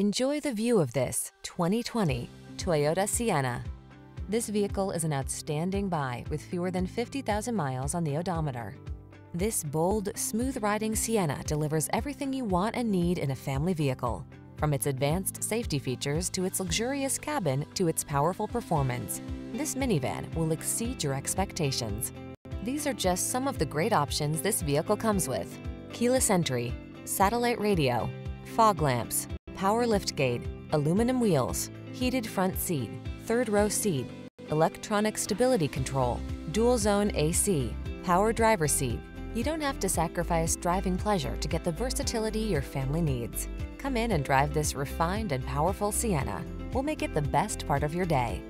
Enjoy the view of this 2020 Toyota Sienna. This vehicle is an outstanding buy with fewer than 50,000 miles on the odometer. This bold, smooth-riding Sienna delivers everything you want and need in a family vehicle, from its advanced safety features to its luxurious cabin to its powerful performance. This minivan will exceed your expectations. These are just some of the great options this vehicle comes with: keyless entry, satellite radio, fog lamps, power liftgate, aluminum wheels, heated front seat, third row seat, electronic stability control, dual zone AC, power driver seat. You don't have to sacrifice driving pleasure to get the versatility your family needs. Come in and drive this refined and powerful Sienna. We'll make it the best part of your day.